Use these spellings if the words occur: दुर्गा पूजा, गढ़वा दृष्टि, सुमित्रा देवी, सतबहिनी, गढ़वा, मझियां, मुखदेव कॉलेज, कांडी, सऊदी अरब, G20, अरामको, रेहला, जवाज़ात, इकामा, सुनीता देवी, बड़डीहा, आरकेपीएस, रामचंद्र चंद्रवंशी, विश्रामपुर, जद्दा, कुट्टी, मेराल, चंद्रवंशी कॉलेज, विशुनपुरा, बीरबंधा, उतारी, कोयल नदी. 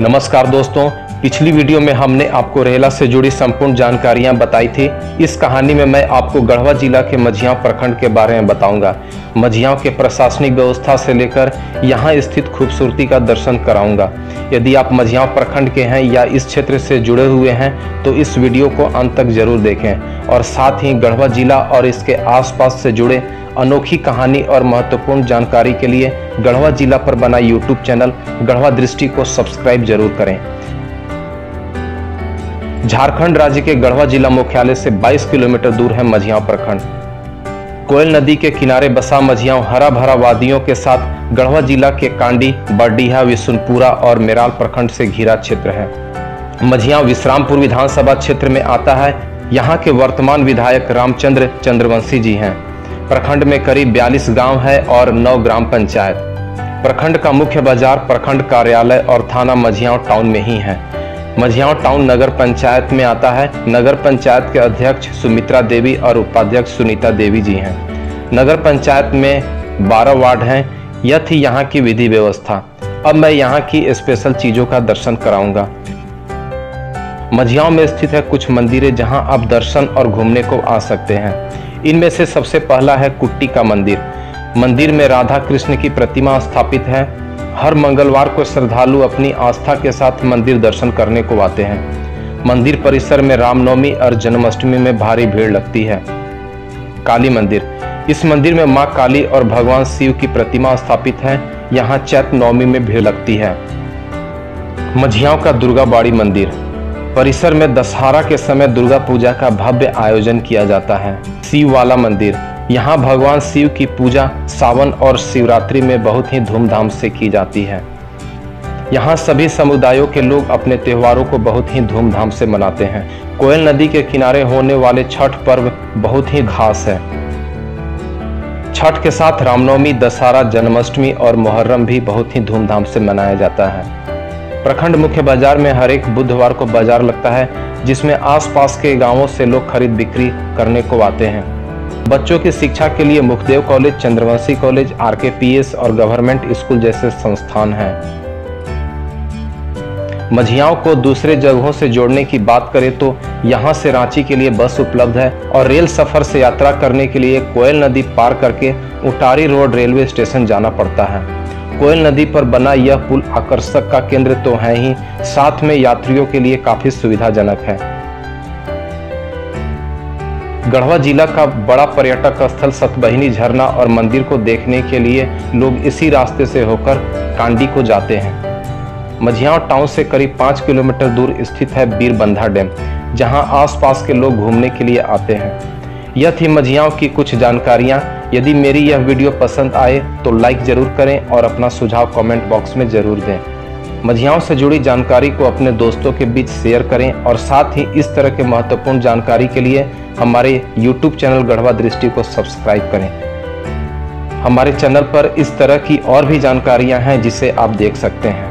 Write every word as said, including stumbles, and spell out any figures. नमस्कार दोस्तों, पिछली वीडियो में हमने आपको रेहला से जुड़ी संपूर्ण जानकारियां बताई थी। इस कहानी में मैं आपको गढ़वा जिला के मझियां प्रखंड के बारे में बताऊंगा। मझियां के प्रशासनिक व्यवस्था से लेकर यहां स्थित खूबसूरती का दर्शन कराऊंगा। यदि आप मझियां प्रखंड के हैं या इस क्षेत्र से जुड़े हुए हैं तो इस वीडियो को अंत तक जरूर देखें और साथ ही गढ़वा जिला और इसके आसपास से जुड़े अनोखी कहानी और महत्वपूर्ण जानकारी के लिए गढ़वा जिला पर बना यूट्यूब चैनल गढ़वा दृष्टि को सब्सक्राइब जरूर करें। झारखंड राज्य के गढ़वा जिला मुख्यालय से बाईस किलोमीटर दूर है मझियां प्रखंड। कोयल नदी के किनारे बसा मझियां हरा भरा वादियों के साथ गढ़वा जिला के कांडी, बड़डीहा, विशुनपुरा और मेराल प्रखंड से घिरा क्षेत्र है। मझियां विश्रामपुर विधानसभा क्षेत्र में आता है। यहाँ के वर्तमान विधायक रामचंद्र चंद्रवंशी जी हैं। प्रखंड में करीब बयालीस गांव है और नौ ग्राम पंचायत। प्रखंड का मुख्य बाजार, प्रखंड कार्यालय और थाना मझियां टाउन में ही है। मझियां टाउन नगर पंचायत में आता है। नगर पंचायत के अध्यक्ष सुमित्रा देवी और उपाध्यक्ष सुनीता देवी जी हैं। नगर पंचायत में बारह वार्ड हैं। यह थी यहाँ की विधि व्यवस्था। अब मैं यहाँ की स्पेशल चीजों का दर्शन कराऊंगा। मझियां में स्थित है कुछ मंदिरें जहाँ आप दर्शन और घूमने को आ सकते हैं। इनमें से सबसे पहला है कुट्टी का मंदिर। मंदिर में राधा कृष्ण की प्रतिमा स्थापित है। हर मंगलवार को श्रद्धालु अपनी आस्था के साथ मंदिर दर्शन करने को आते हैं। मंदिर परिसर में रामनवमी और जन्माष्टमी में भारी भीड़ लगती है। काली मंदिर। इस मंदिर में मां काली और भगवान शिव की प्रतिमा स्थापित है। यहां चैत्र नवमी में भीड़ लगती है। मझियां का दुर्गा बाड़ी मंदिर। परिसर में दशहरा के समय दुर्गा पूजा का भव्य आयोजन किया जाता है। शिव वाला मंदिर। यहाँ भगवान शिव की पूजा सावन और शिवरात्रि में बहुत ही धूमधाम से की जाती है। यहाँ सभी समुदायों के लोग अपने त्योहारों को बहुत ही धूमधाम से मनाते हैं। कोयल नदी के किनारे होने वाले छठ पर्व बहुत ही खास है। छठ के साथ रामनवमी, दशहरा, जन्माष्टमी और मोहर्रम भी बहुत ही धूमधाम से मनाया जाता है। प्रखंड मुख्य बाजार में हर एक बुधवार को बाजार लगता है, जिसमें आसपास के गांवों से लोग खरीद बिक्री करने को आते हैं। बच्चों की शिक्षा के लिए मुखदेव कॉलेज, चंद्रवंशी कॉलेज, आरकेपीएस और गवर्नमेंट स्कूल जैसे संस्थान हैं। मझियाओं को दूसरे जगहों से जोड़ने की बात करें तो यहाँ से रांची के लिए बस उपलब्ध है और रेल सफर से यात्रा करने के लिए कोयल नदी पार करके उतारी रोड रेलवे स्टेशन जाना पड़ता है। कोयल नदी पर बना यह पुल आकर्षक का केंद्र तो है ही, साथ में यात्रियों के लिए काफी सुविधाजनक है। गढ़वा जिला का बड़ा पर्यटक स्थल सतबहिनी झरना और मंदिर को देखने के लिए लोग इसी रास्ते से होकर कांडी को जाते हैं। मझियां टाउन से करीब पाँच किलोमीटर दूर स्थित है बीरबंधा डैम, जहां आसपास के लोग घूमने के लिए आते हैं। यह थी मझियाओं की कुछ जानकारियां। यदि मेरी यह वीडियो पसंद आए तो लाइक जरूर करें और अपना सुझाव कमेंट बॉक्स में जरूर दें। मझियाओं से जुड़ी जानकारी को अपने दोस्तों के बीच शेयर करें और साथ ही इस तरह के महत्वपूर्ण जानकारी के लिए हमारे यूट्यूब चैनल गढ़वा दृष्टि को सब्सक्राइब करें। हमारे चैनल पर इस तरह की और भी जानकारियां हैं जिसे आप देख सकते हैं।